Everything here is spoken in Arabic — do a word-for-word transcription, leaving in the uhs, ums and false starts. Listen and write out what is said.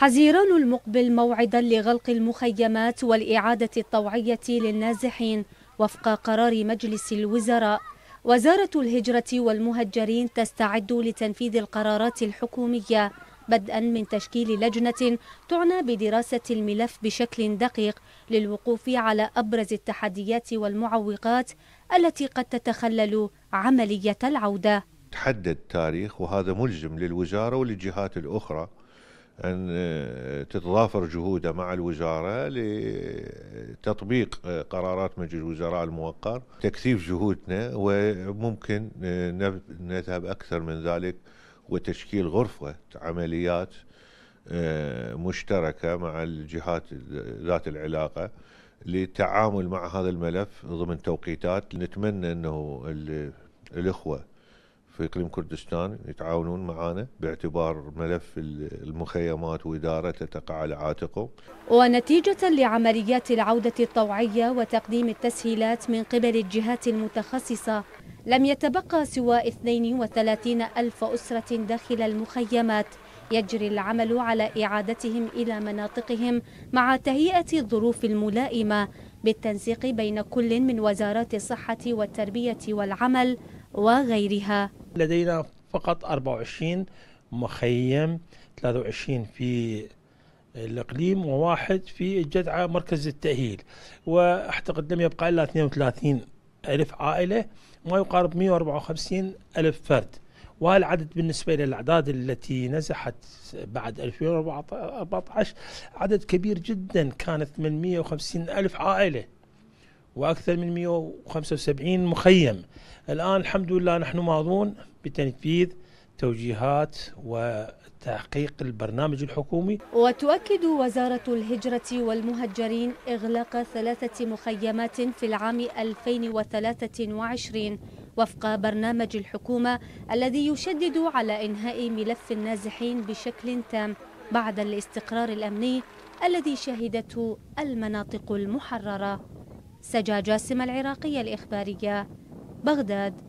حزيران المقبل موعدا لغلق المخيمات والإعادة الطوعية للنازحين وفق قرار مجلس الوزراء. وزارة الهجرة والمهجرين تستعد لتنفيذ القرارات الحكومية بدءا من تشكيل لجنة تعنى بدراسة الملف بشكل دقيق للوقوف على أبرز التحديات والمعوقات التي قد تتخلل عملية العودة. تحدد تاريخ وهذا ملزم للوزارة وللجهات الأخرى أن تتضافر جهودها مع الوزارة لتطبيق قرارات مجلس الوزراء الموقر، تكثيف جهودنا وممكن نذهب أكثر من ذلك وتشكيل غرفة عمليات مشتركة مع الجهات ذات العلاقة للتعامل مع هذا الملف ضمن توقيتات. نتمنى أنه الإخوة في إقليم كردستان يتعاونون معنا باعتبار ملف المخيمات وإدارته تقع على عاتقه. ونتيجة لعمليات العودة الطوعية وتقديم التسهيلات من قبل الجهات المتخصصة، لم يتبقى سوى اثنين وثلاثين ألف أسرة داخل المخيمات يجري العمل على إعادتهم إلى مناطقهم مع تهيئة الظروف الملائمة بالتنسيق بين كل من وزارات الصحة والتربية والعمل وغيرها. لدينا فقط أربعة وعشرين مخيم، ثلاثة وعشرين في الإقليم وواحد في الجدعة مركز التأهيل، وأعتقد لم يبقى إلا اثنين وثلاثين ألف عائلة ما يقارب مئة وأربعة وخمسين ألف فرد، والعدد بالنسبة للأعداد التي نزحت بعد ألفين وأربعة عشر عدد كبير جدا، كانت ثمانمئة وخمسين ألف عائلة وأكثر من مئة وخمسة وسبعين مخيم. الآن الحمد لله نحن ماضون بتنفيذ توجيهات وتحقيق البرنامج الحكومي. وتؤكد وزارة الهجرة والمهجرين إغلاق ثلاثة مخيمات في العام ألفين وثلاثة وعشرين وفق برنامج الحكومة الذي يشدد على إنهاء ملف النازحين بشكل تام بعد الاستقرار الأمني الذي شهدته المناطق المحررة. سجى جاسم، العراقية الإخبارية، بغداد.